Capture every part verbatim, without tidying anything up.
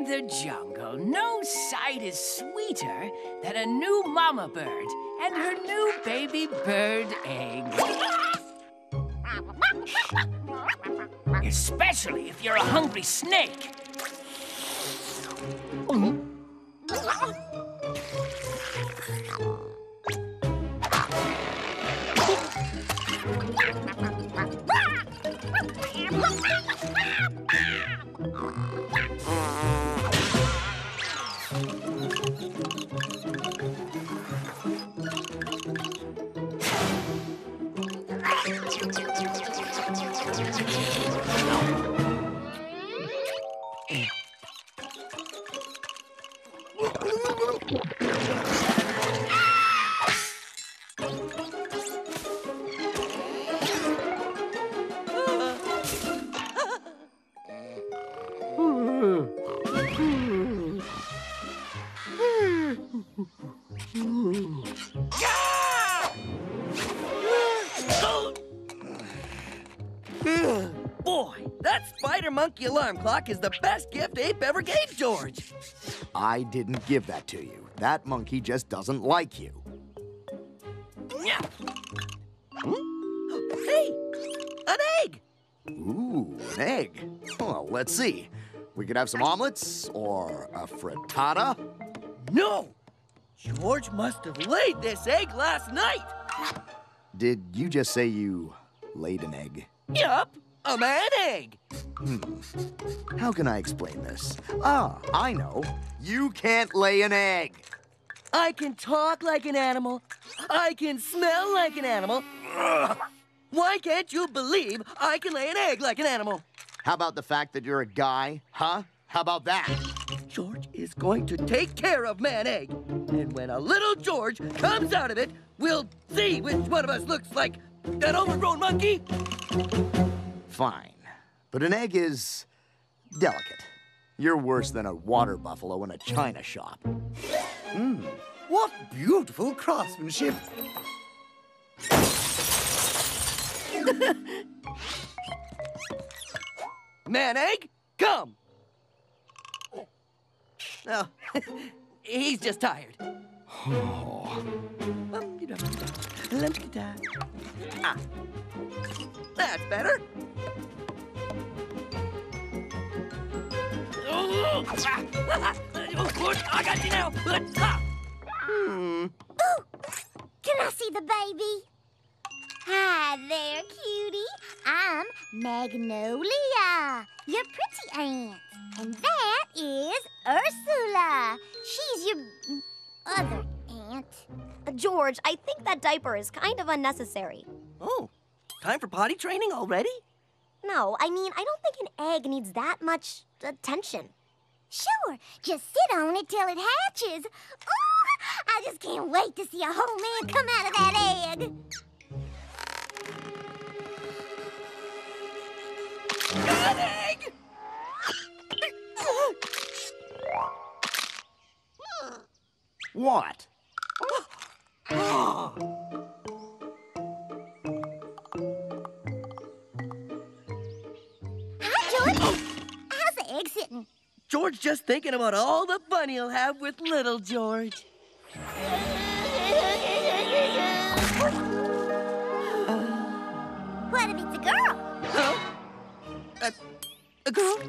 In the jungle, no sight is sweeter than a new mama bird and her new baby bird egg. Especially if you're a hungry snake. Monkey alarm clock is the best gift Ape ever gave George. I didn't give that to you. That monkey just doesn't like you. Yeah. Hmm? Hey, an egg! Ooh, an egg. Well, let's see. We could have some omelets or a frittata. No! George must have laid this egg last night. Did you just say you laid an egg? Yup, a man egg. Hmm. How can I explain this? Ah, I know. You can't lay an egg. I can talk like an animal. I can smell like an animal. Ugh. Why can't you believe I can lay an egg like an animal? How about the fact that you're a guy, huh? How about that? George is going to take care of Man Egg. And when a little George comes out of it, we'll see which one of us looks like an overgrown monkey. Fine. But an egg is delicate. You're worse than a water buffalo in a china shop. Mm. What beautiful craftsmanship. Man Egg, come. No, oh. He's just tired. Oh. Ah. That's better. I got you now. Hmm. Ooh, can I see the baby? Hi there, cutie. I'm Magnolia, your pretty aunt. And that is Ursula. She's your other aunt. Uh, George, I think that diaper is kind of unnecessary. Oh, time for potty training already? No, I mean, I don't think an egg needs that much attention. Sure, just sit on it till it hatches. Ooh, I just can't wait to see a whole man come out of that egg. Got an egg! What? Sitting. George just thinking about all the fun he'll have with little George. What if it's a girl? Huh? A, a girl?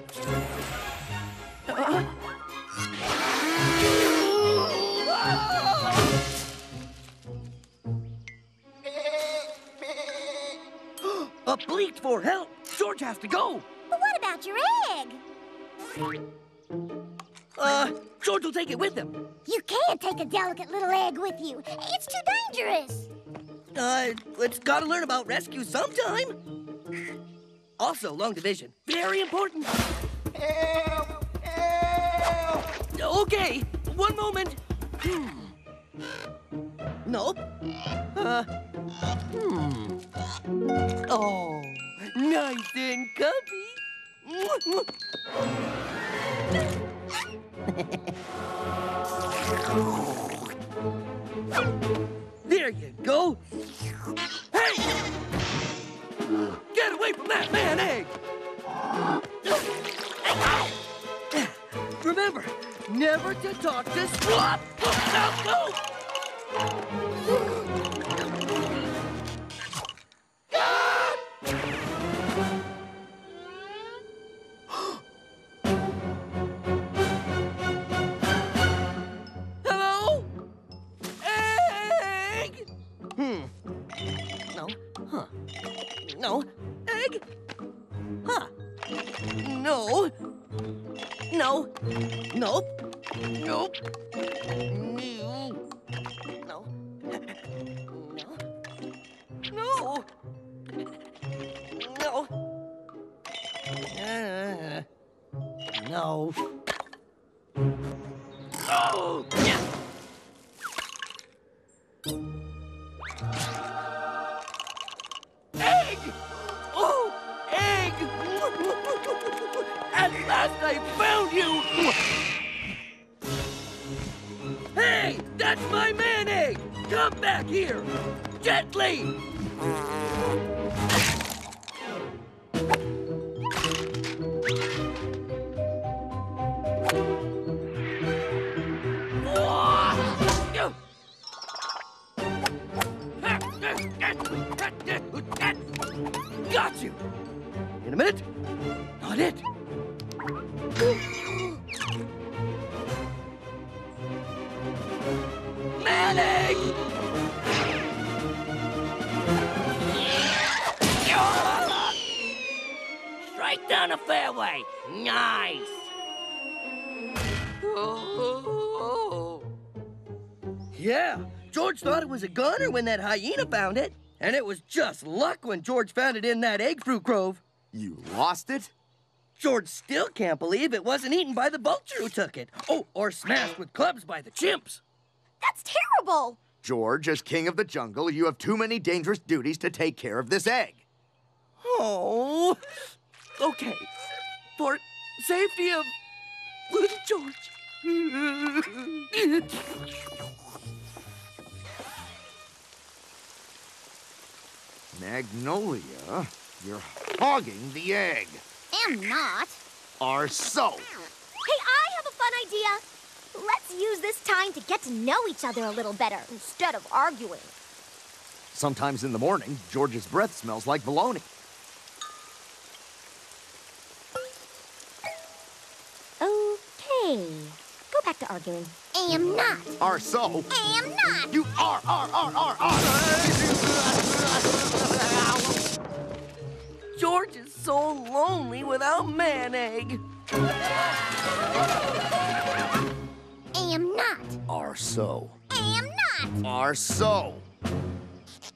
Uh, a bleat for help. George has to go. But what about your egg? Uh, George will take it with him. You can't take a delicate little egg with you. It's too dangerous. Uh, it's gotta learn about rescue sometime. Also, long division. Very important. Help! Help! Okay, one moment. Hmm. Nope. Uh, hmm. Oh, nice and comfy. There you go. Hey! Get away from that man egg! Remember, never to talk to Swap! No, no! Hello? Egg! Hmm. No. Huh. No. Egg? Huh. No. No. Nope. Nope. No. No. No. No. Uh, no. No. Yes. Egg! Oh, egg! At last I found you! Hey, that's my man egg! Come back here! Gently! Got you! In a minute, not it. Straight down the fairway. Nice. Oh. Yeah, George thought it was a gunner when that hyena found it. And it was just luck when George found it in that egg fruit grove. You lost it? George still can't believe it wasn't eaten by the vulture who took it. Oh, or smashed with clubs by the chimps. That's terrible! George, as king of the jungle, you have too many dangerous duties to take care of this egg. Oh. Okay. For safety of little George. Magnolia, you're hogging the egg. Am not. Or so. Hey, I have a fun idea. Let's use this time to get to know each other a little better, instead of arguing. Sometimes in the morning, George's breath smells like bologna. Okay. Go back to arguing. Am not. Are so. Am not. You are, are, are, are, are. George is so lonely without man-egg. Am not. Are so. Am not. Are so.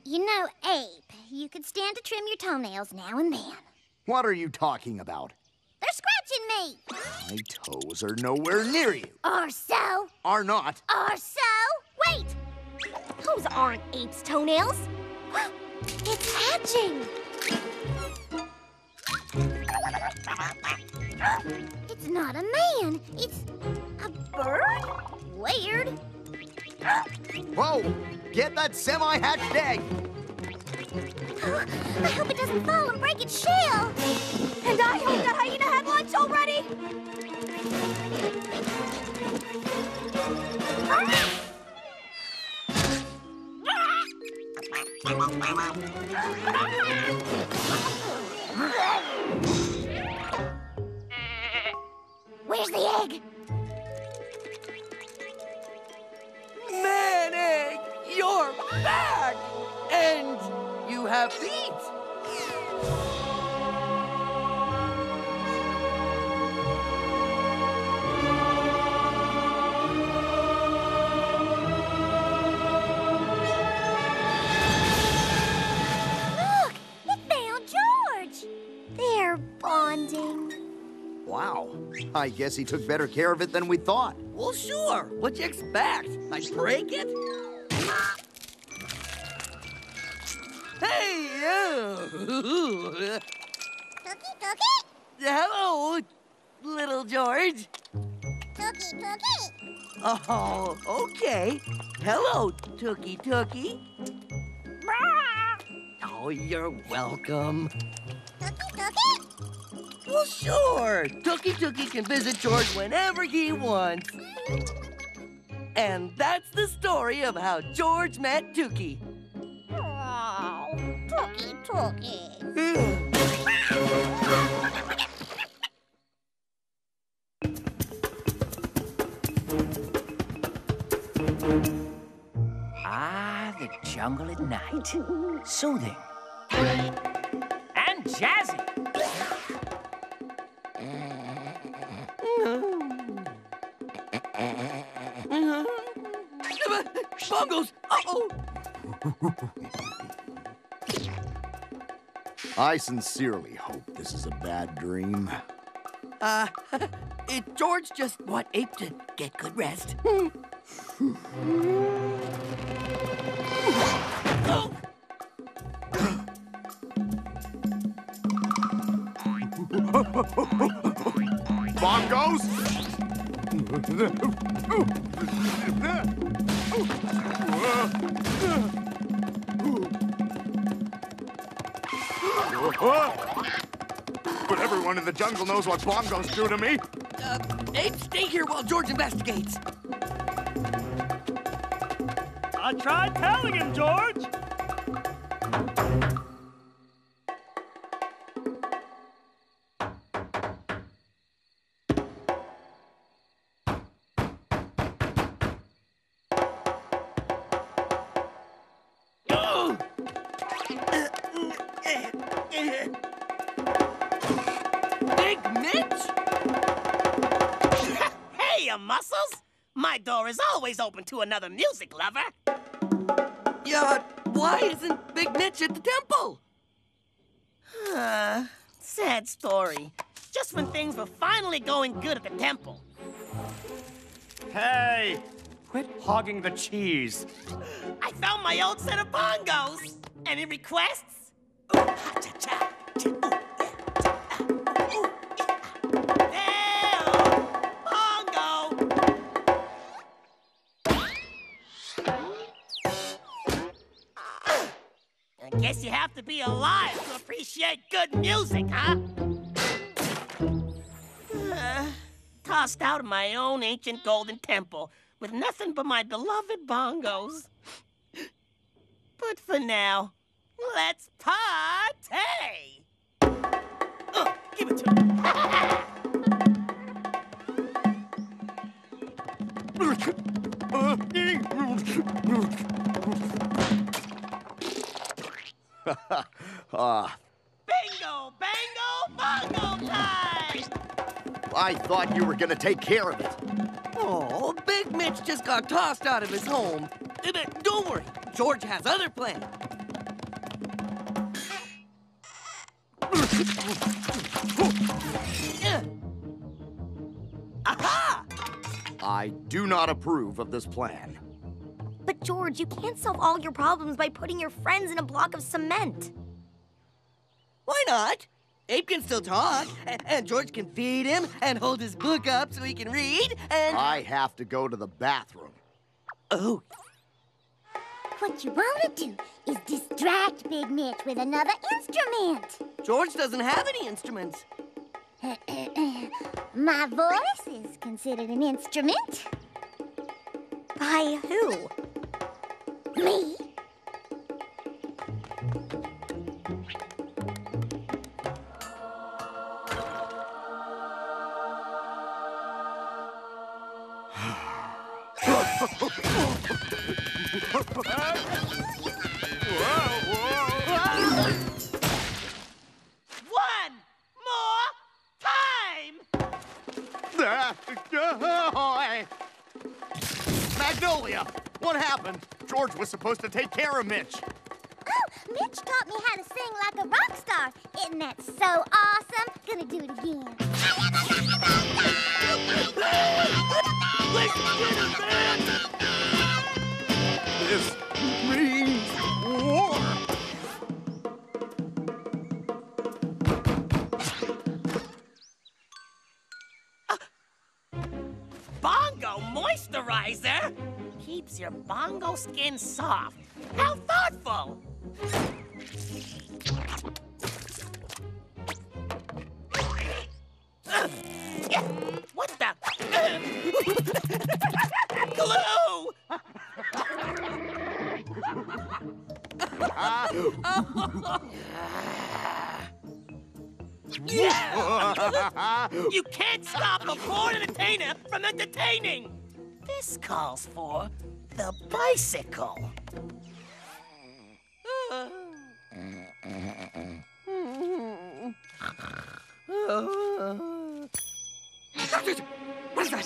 You know, Ape, you could stand to trim your toenails now and then. What are you talking about? They're scratching me. My toes are nowhere near you. Are so. Are not. Are so. Wait. Those aren't Ape's toenails. It's hatching. It's not a man. It's... a bird? Weird. Whoa! Get that semi-hatched egg! I hope it doesn't fall and break its shell! And I hope that hyena had lunch already! Where's the egg? Man egg, you're back! And you have to eat! Look! It found George! They're bonding. Wow. I guess he took better care of it than we thought. Well, sure. What'd you expect? I'd break it? Hey! Tookie, Tookie? Hello, little George. Tookie, Tookie. Oh, okay. Hello, Tookie, Tookie. Oh, you're welcome. Tookie, Tookie. Well, Oh, sure. Tookie Tookie can visit George whenever he wants. And that's the story of how George met Tookie. Oh, Tookie Tookie. Ah, the jungle at night. Soothing. And jazzy. Bongos! Uh-oh! I sincerely hope this is a bad dream. Uh, it, George just want Ape to get good rest. Oh. Bongos! But everyone in the jungle knows what bongos do to me. Uh, Ape, stay here while George investigates. I tried telling him, George. Big Mitch? Hey, you muscles. My door is always open to another music lover. Yeah, why isn't Big Mitch at the temple? Uh, sad story. Just when things were finally going good at the temple. Hey, quit hogging the cheese. I found my old set of bongos. Any requests? Ooh, ha, cha, cha, cha, ooh. Guess you have to be alive to appreciate good music, huh? Uh, tossed out of my own ancient golden temple with nothing but my beloved bongos. But for now, let's party! Uh, give it to me. uh, Bingo, bango, bongo time! I thought you were gonna take care of it. Oh, Big Mitch just got tossed out of his home. Don't worry, George has other plans. Aha! I do not approve of this plan. But, George, you can't solve all your problems by putting your friends in a block of cement. Why not? Ape can still talk, and George can feed him and hold his book up so he can read, and... I have to go to the bathroom. Oh. What you want to do is distract Big Mitch with another instrument. George doesn't have any instruments. My voice is considered an instrument. By who? Me? One more time! Magnolia, what happened? George was supposed to take care of Mitch. Oh, Mitch taught me how to sing like a rock star. Isn't that so awesome? Gonna do it again. This means war. Bongo moisturizer keeps your bongo skin soft. How thoughtful! What the? Glue! You can't stop a born entertainer from entertaining! This calls for the bicycle. What is that?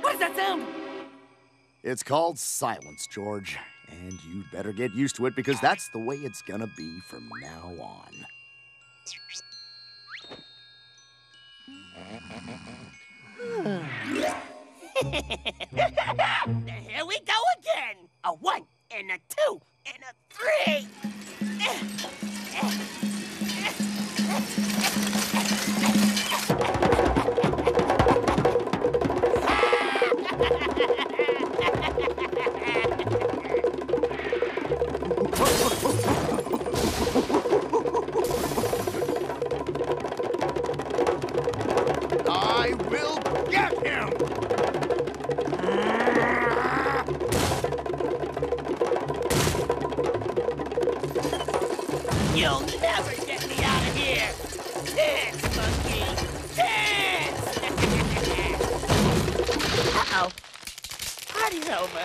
What is that sound? It's called silence, George. And you'd better get used to it because that's the way it's gonna be from now on. Here we go again. A one and a two and a three. I will get him. You'll never get me out of here. Dance, monkey, dance! Uh-oh. Party's over.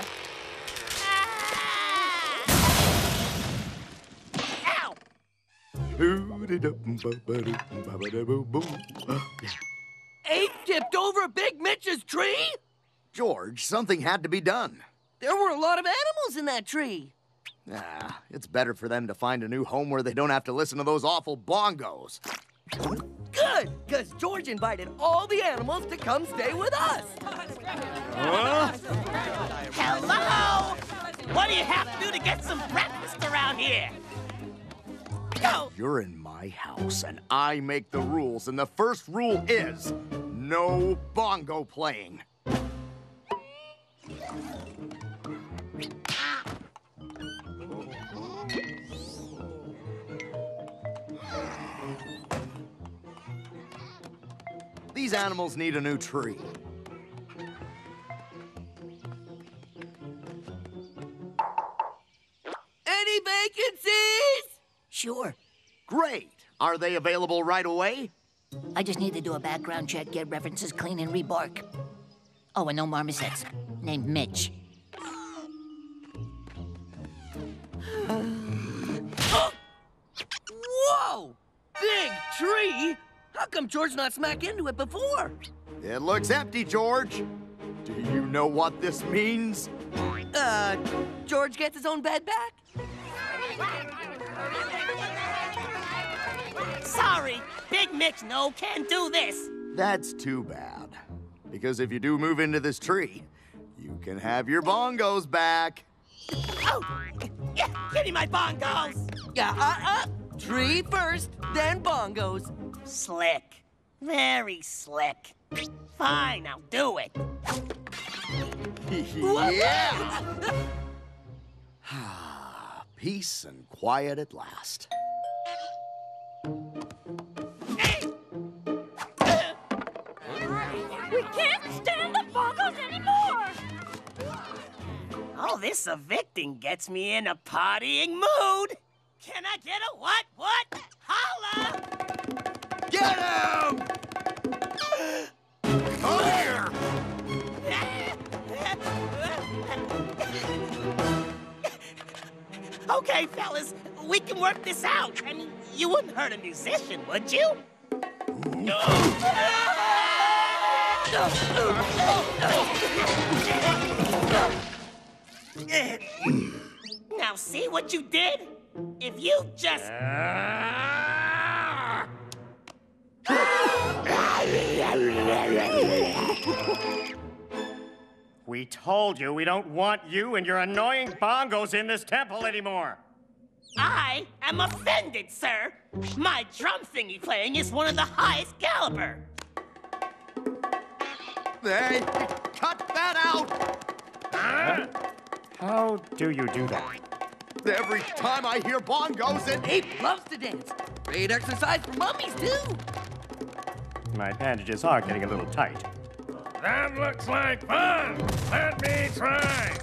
Ow! Ape tipped over Big Mitch's tree? George, something had to be done. There were a lot of animals in that tree. Ah, it's better for them to find a new home where they don't have to listen to those awful bongos. Good, because George invited all the animals to come stay with us. Huh? Hello! What do you have to do to get some breakfast around here? Go! You're in my house, and I make the rules, and the first rule is no bongo playing. These animals need a new tree. Any vacancies? Sure. Great. Are they available right away? I just need to do a background check, get references clean, and rebark. Oh, and no marmosets. Named Mitch. Whoa! Big tree? How come George not smack into it before? It looks empty, George. Do you know what this means? Uh, George gets his own bed back? Sorry, Big Mitch no can't do this. That's too bad. Because if you do move into this tree, you can have your bongos back. Oh, yeah, give me my bongos. Yeah, uh, uh, tree first, then bongos. Slick. Very slick. Fine, I'll do it. Yeah! Peace and quiet at last. Hey. We can't stand the bongos anymore! All this evicting gets me in a partying mood. Can I get a what, what? Holla! Get him! Over here! Okay, fellas, we can work this out. I mean, you wouldn't hurt a musician, would you? No! Now see what you did? If you just... We told you we don't want you and your annoying bongos in this temple anymore. I am offended, sir. My drum thingy playing is one of the highest caliber. Hey, cut that out! Huh? How do you do that? Every time I hear bongos, and Ape loves to dance. Great exercise for mummies, too. My bandages are getting a little tight. That looks like fun! Let me try!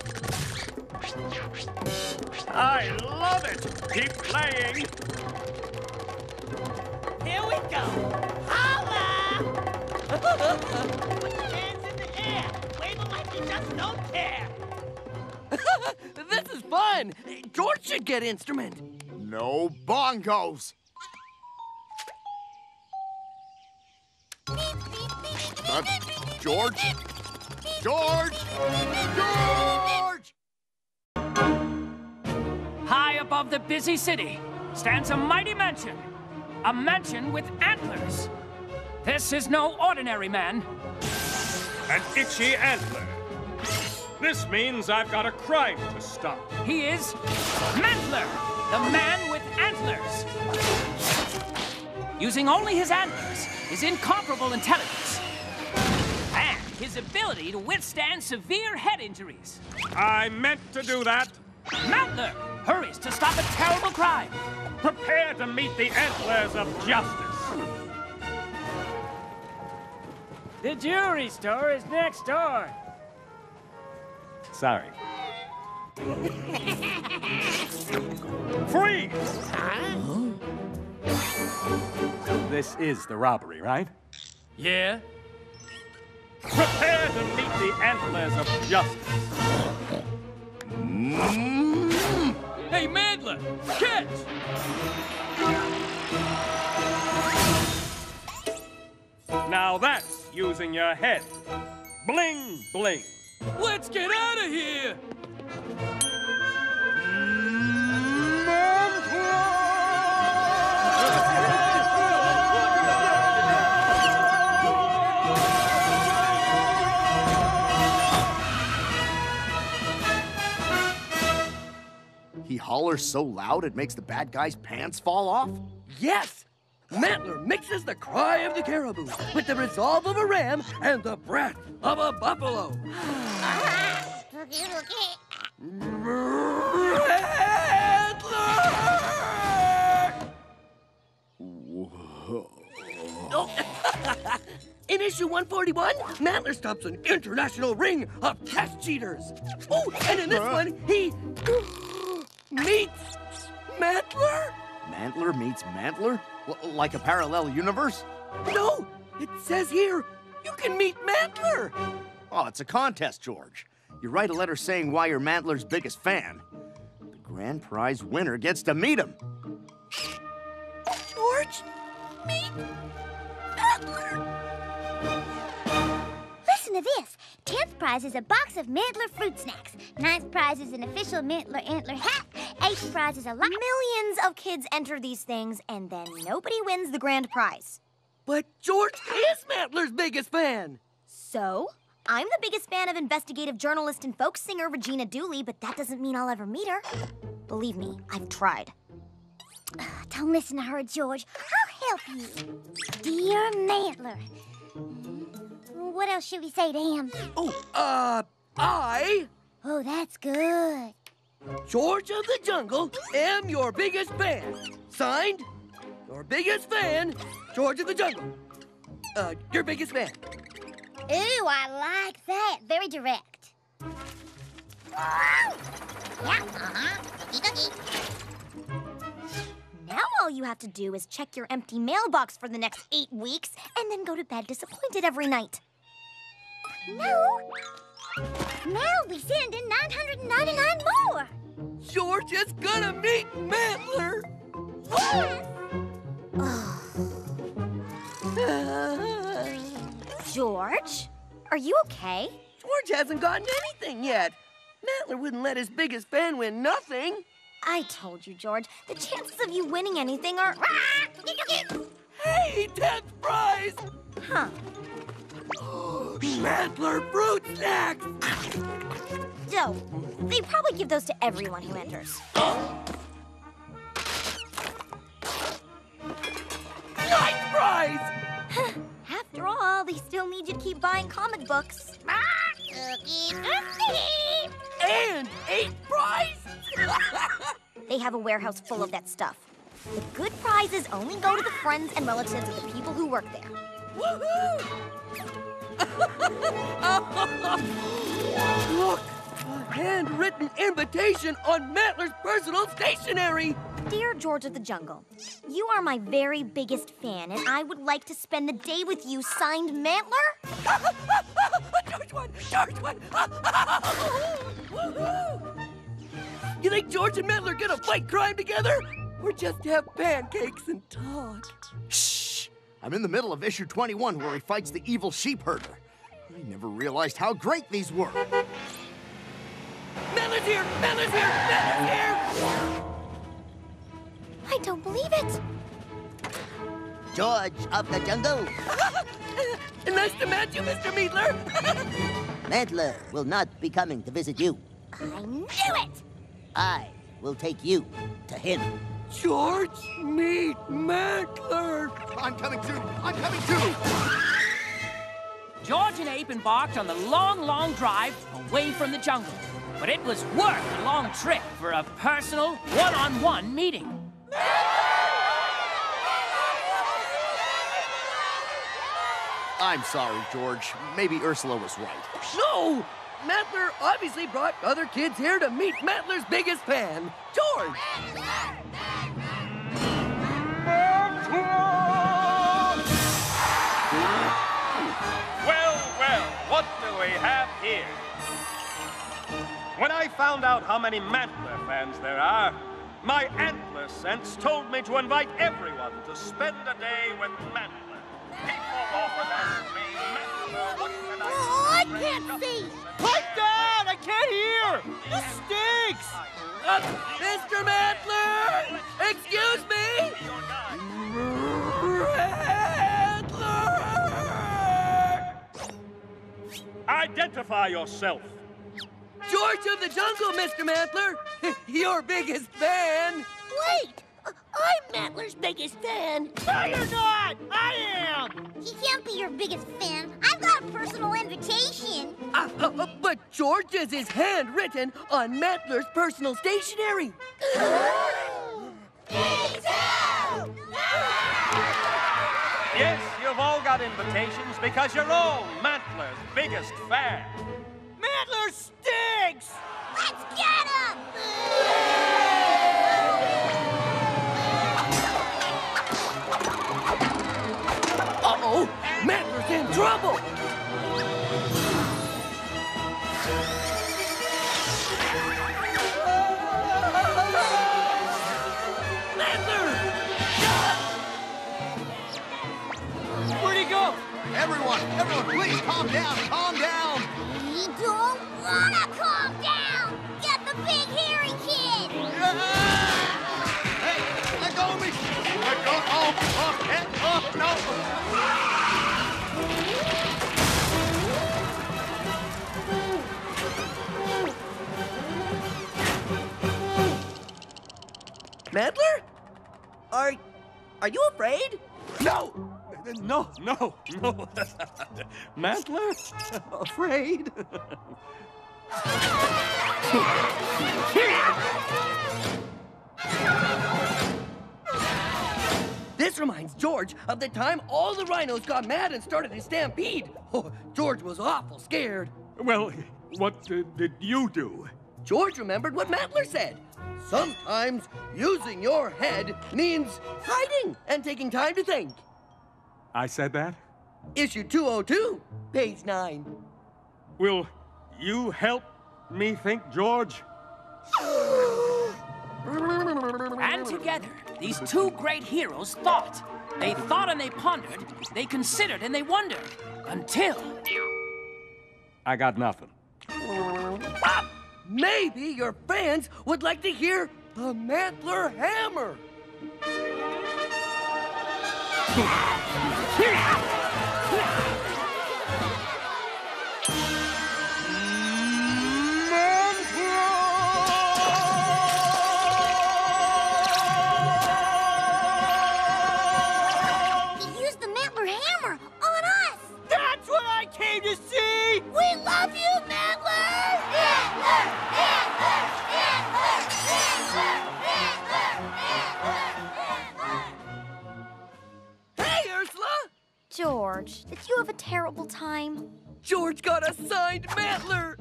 I love it! Keep playing! Here we go! Holla! Put your hands in the air! Wave them like you just don't care! This is fun! George should get instrument! No bongos! Uh, George? George? George! High above the busy city stands a mighty mansion. A mansion with antlers. This is no ordinary man. An itchy antler. This means I've got a crime to stop. He is Mantler, the man with antlers. Using only his antlers, his incomparable intelligence, and his ability to withstand severe head injuries. I meant to do that. Mantler hurries to stop a terrible crime. Prepare to meet the antlers of justice. The jewelry store is next door. Sorry. Freeze! Huh? So this is the robbery, right? Yeah. Prepare to meet the antlers of justice. Mm-hmm. Hey, Mantler! Catch! Now that's using your head. Bling, bling. Let's get out of here! Mantler! He hollers so loud it makes the bad guy's pants fall off? Yes! Mantler mixes the cry of the caribou with the resolve of a ram and the breath of a buffalo. Mantler! Whoa. Oh. In issue one forty-one, Mantler stops an international ring of test cheaters. Oh, and in this one, he... meets Mantler? Mantler meets Mantler? L- like a parallel universe? No, it says here, you can meet Mantler. Oh, it's a contest, George. You write a letter saying why you're Mantler's biggest fan. The grand prize winner gets to meet him. George, meet Mantler. Listen to this. tenth prize is a box of Mantler fruit snacks. ninth prize is an official Mantler antler hat. eighth prize is a lot. Millions of kids enter these things, and then nobody wins the grand prize. But George is Mantler's biggest fan. So? I'm the biggest fan of investigative journalist and folk singer Regina Dooley, but that doesn't mean I'll ever meet her. Believe me, I've tried. Uh, don't listen to her, George. I'll help you. Dear Mantler. What else should we say to him? Oh, uh, I... Oh, that's good. George of the Jungle, am your biggest fan. Signed, your biggest fan, George of the Jungle. Uh, your biggest fan. Ooh, I like that. Very direct. Whoa! Yeah, uh-huh. Cookie, cookie. Now all you have to do is check your empty mailbox for the next eight weeks and then go to bed disappointed every night. No. Now we send in nine hundred ninety-nine more. George is gonna meet Mantler. Yes. Oh. George, are you okay? George hasn't gotten anything yet. Mantler wouldn't let his biggest fan win nothing. I told you, George, the chances of you winning anything are... Hey, tenth prize! Huh. Mantler fruit snacks! No, they probably give those to everyone who enters. Ninth prize! After all, they still need you to keep buying comic books. And eighth prize? They have a warehouse full of that stuff. The good prizes only go to the friends and relatives of the people who work there. Woohoo! Look! A handwritten invitation on Mantler's personal stationery! Dear George of the Jungle, you are my very biggest fan, and I would like to spend the day with you, signed Mantler. George won! George won! Woohoo! You think George and Mantler are gonna fight crime together? Or just have pancakes and talk? Shh! I'm in the middle of issue twenty-one where he fights the evil sheep herder. I never realized how great these were. Mantler's here! Mantler's here! Mantler's here! I don't believe it. George of the Jungle. Nice to meet you, Mister Mantler. Mantler will not be coming to visit you. I knew it. I will take you to him. George, meet Mantler. I'm coming too. I'm coming too. George and Ape embarked on the long, long drive away from the jungle. But it was worth a long trip for a personal one-on-one meeting. I'm sorry, George. Maybe Ursula was right. No! Mantler obviously brought other kids here to meet Mantler's biggest fan, George! Mantler! Mantler! Well, well, what do we have here? When I found out how many Mantler fans there are, my antler sense told me to invite everyone to spend a day with Mantler. People often ask me, Mantler, what can I oh, do? I can't see! Pipe down! I can't hear! This stinks! Uh, Mister Mantler! Excuse me! Mantler! Identify yourself. George of the Jungle, Mister Mantler! Your biggest fan! Wait! I'm Mantler's biggest fan! No, you're not! I am! He can't be your biggest fan. I've got a personal invitation. Uh, uh, uh, but George's is handwritten on Mantler's personal stationery. Me too! Yes, you've all got invitations because you're all Mantler's biggest fan. Mantler stinks! Let's get him! Uh-oh! Mantler's in trouble! Mantler! Where'd he go? Everyone, everyone, please calm down, calm down! We don't wanna calm down! Get the big hairy kid! Yeah. Hey, let go of me! Let go! Oh, oh, head, oh, no! Mantler? Are... are you afraid? No! No, no, no. Mantler? Afraid? This reminds George of the time all the rhinos got mad and started a stampede. Oh, George was awful scared. Well, what uh, did you do? George remembered what Mantler said. Sometimes using your head means hiding and taking time to think. I said that? Issue two oh two, page nine. Will you help me think, George? And together, these two great heroes thought. They thought and they pondered, they considered and they wondered, until... I got nothing. Ah, maybe your fans would like to hear the Mantler Hammer. He used the Mantler Hammer on us! That's what I came to see! We love you, Mantler! Mantler! Mantler! Mantler! Mantler! Mantler! Mantler! Mantler! Hey, Ursula! George. Did you have a terrible time? George got a signed Mantler!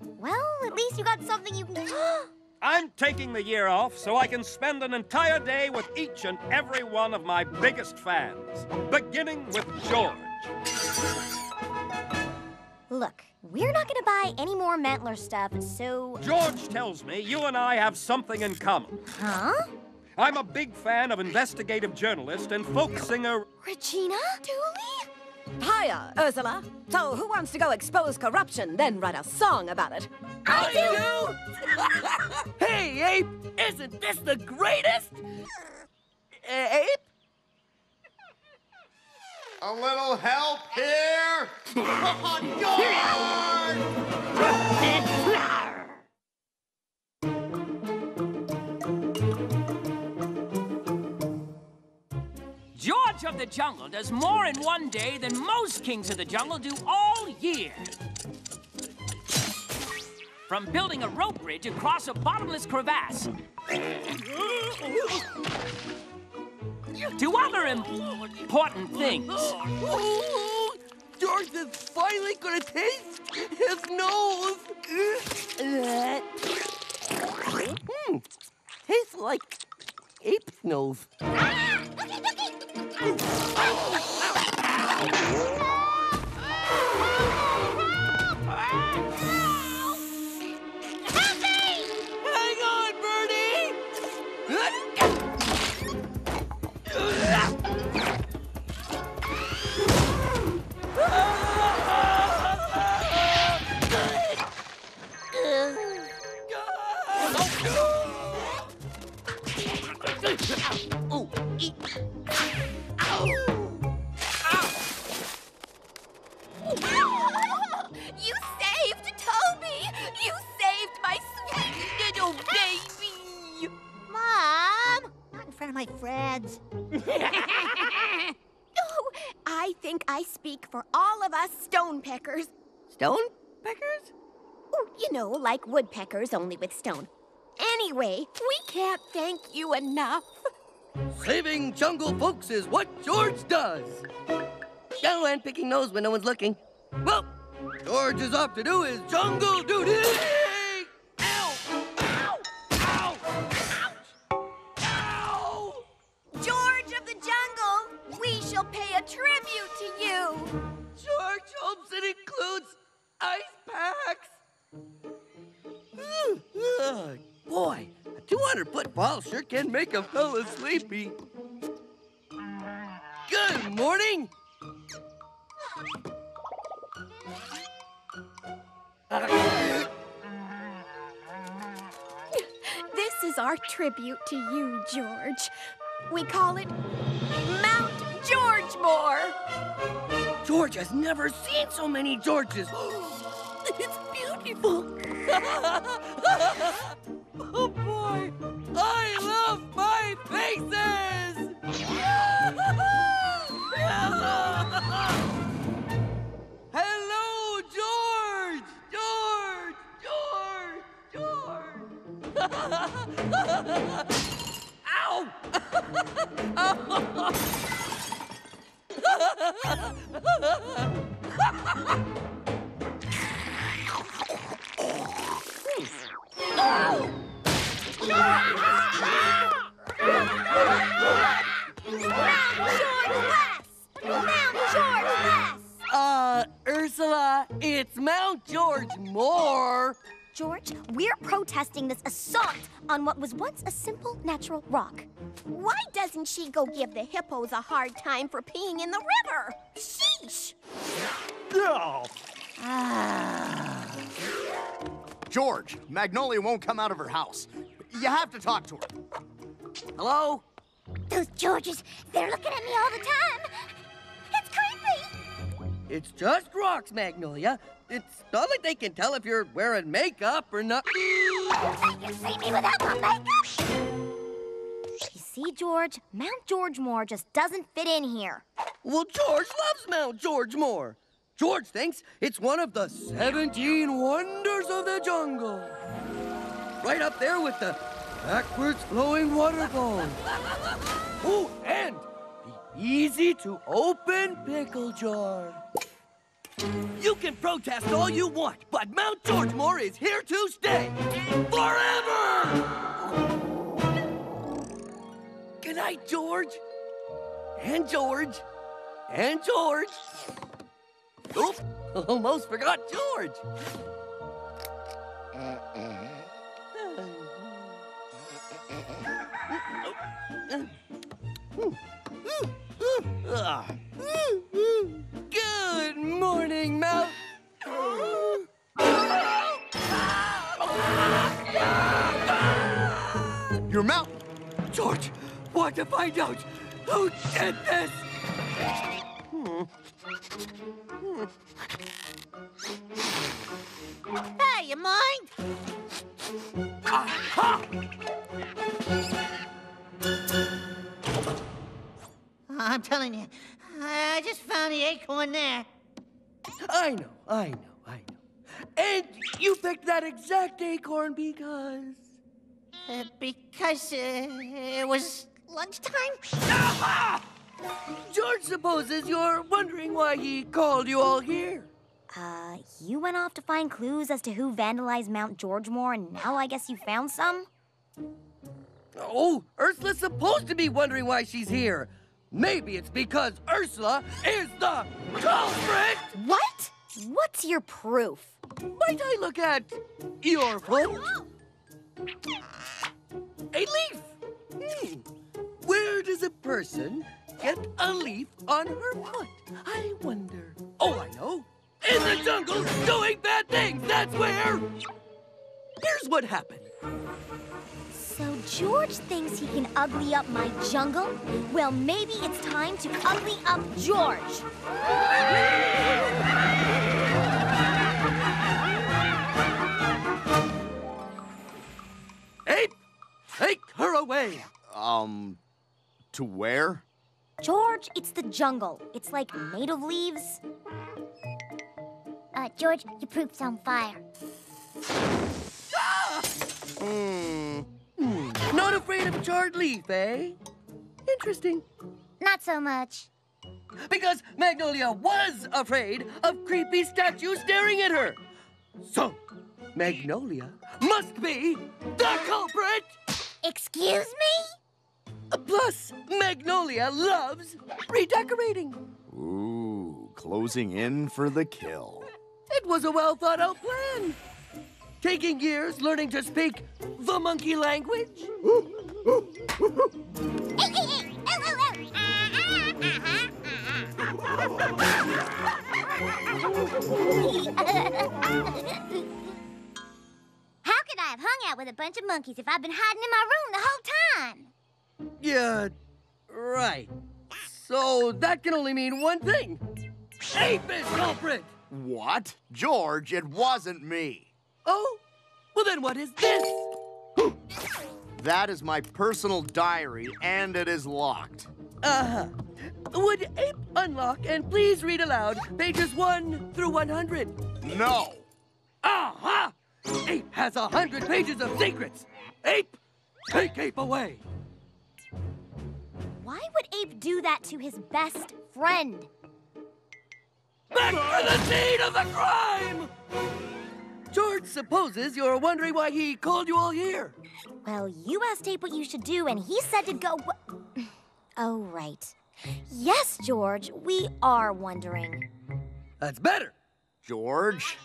Well, at least you got something you can... I'm taking the year off so I can spend an entire day with each and every one of my biggest fans, beginning with George. Look, we're not gonna buy any more Mantler stuff, so... George tells me you and I have something in common. Huh? I'm a big fan of investigative journalist and folk singer... Regina Dooley? Hiya, Ursula. So who wants to go expose corruption, then write a song about it? I do! do. Hey, Ape! Isn't this the greatest? Uh, Ape? A little help here? Oh, George of the Jungle does more in one day than most kings of the jungle do all year. From building a rope bridge across a bottomless crevasse to other important things. George is finally gonna taste his nose. Hmm, tastes like ape's nose. Ah! Looky, looky! Help me! Hang on, Birdie! Oh, eat! My friends. Oh, I think I speak for all of us stonepeckers. Stonepeckers? Oh, you know, like woodpeckers, only with stone. Anyway, we can't thank you enough. Saving jungle folks is what George does. Oh, and picking nose when no one's looking. Well, George is off to do his jungle duty. Pay a tribute to you. George hopes it includes ice packs. Mm, uh, boy, a two hundred foot fall sure can make a fella sleepy. Good morning. This is our tribute to you, George. We call it Mount Georgemore. George has never seen so many Georges. It's beautiful. Oh boy, I love my faces. Hello, George, George, George, George. Ow! Ow! Uh, Ursula, it's Mount Georgemore. George, we're protesting this assault on what was once a simple natural rock. Why doesn't she go give the hippos a hard time for peeing in the river? Sheesh! Oh. Ah. George, Magnolia won't come out of her house. You have to talk to her. Hello? Those Georges, they're looking at me all the time. It's creepy. It's just rocks, Magnolia. It's not like they can tell if you're wearing makeup or not. You think you see me without my makeup? You see, George, Mount Georgemore just doesn't fit in here. Well, George loves Mount Georgemore. George thinks it's one of the seventeen wonders of the jungle. Right up there with the backwards flowing waterfall. Oh, and the easy to open pickle jar. You can protest all you want, but Mount Georgemore is here to stay forever! Good night, George. And George. And George. Oops, almost forgot George. Good morning, Mount. Your Mount? George, want to find out who did this? Hey, you mind? Aha! I'm telling you, I just found the acorn there. I know, I know, I know. And you picked that exact acorn because... Uh, because uh, it was lunchtime? Aha! George supposes you're wondering why he called you all here. Uh, you went off to find clues as to who vandalized Mount Georgemore, and now I guess you found some? Oh, Ursula's supposed to be wondering why she's here. Maybe it's because Ursula is the culprit! What? What's your proof? Might I look at your foot? A leaf! Hmm. Where does a person get a leaf on her foot? I wonder. Oh, I know. In the jungle, doing bad things, that's where! Here's what happened. So George thinks he can ugly up my jungle? Well, maybe it's time to ugly up George. Ape, take her away. Um, to where? George, it's the jungle. It's like native leaves. Uh, George, your proof's on fire. Ah! Mm. Mm. Not afraid of charred leaf, eh? Interesting. Not so much. Because Magnolia was afraid of creepy statues staring at her. So, Magnolia must be the culprit! Excuse me? Plus, Magnolia loves redecorating. Ooh, closing in for the kill. It was a well-thought-out plan. Taking years learning to speak the monkey language. How could I have hung out with a bunch of monkeys if I've been hiding in my room the whole time? Yeah, right. So that can only mean one thing. Ape is culprit! What? George, it wasn't me. Oh? Well, then what is this? That is my personal diary, and it is locked. Uh-huh. Would Ape unlock and please read aloud pages one through one hundred? No. Aha! Uh-huh. Ape has one hundred pages of secrets. Ape, take Ape away. Why would Ape do that to his best friend? Back to the scene of the crime! George supposes you're wondering why he called you all here. Well, you asked Ape what you should do, and he said to go... Oh, right. Yes, George, we are wondering. That's better. George,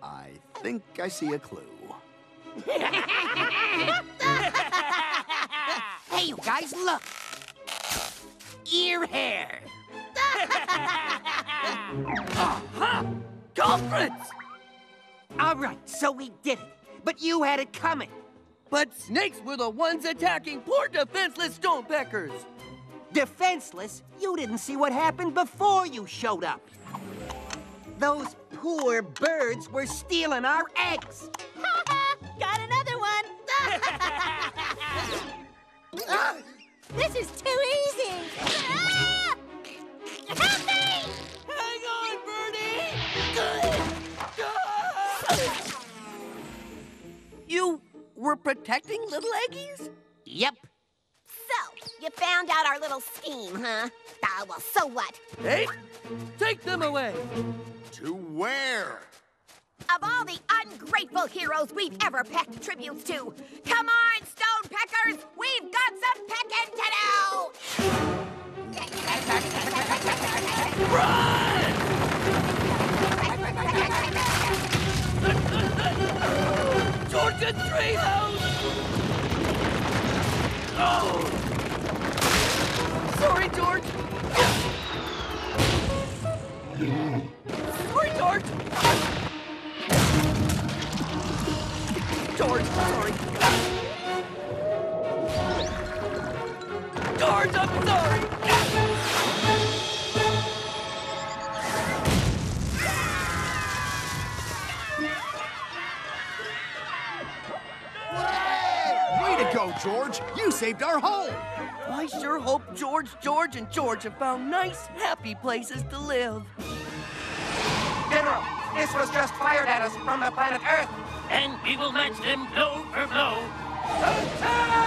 I think I see a clue. Hey, you guys, look. Ear hair. Aha! Culprits! All right, so we did it, but you had it coming. But snakes were the ones attacking poor defenseless stonepeckers. Defenseless? You didn't see what happened before you showed up. Those poor birds were stealing our eggs. Ha ha! Got another one! uh, this is too easy! Ah! Help me! Hang on, Birdie! You were protecting little eggies? Yep. So, You found out our little scheme, huh? Ah, well, so what? Hey, take them away. To where? Of all the ungrateful heroes we've ever packed tributes to, come on, Stonepeckers, we've got some pecking to do! Run! Georgia Treehouse! Oh! Sorry, George! Sorry, George! George, sorry. George, I'm sorry. Way to go, George. You saved our home. I sure hope George, George, and George have found nice, happy places to live. General, this was just fired at us from the planet Earth. And we will match them blow for blow.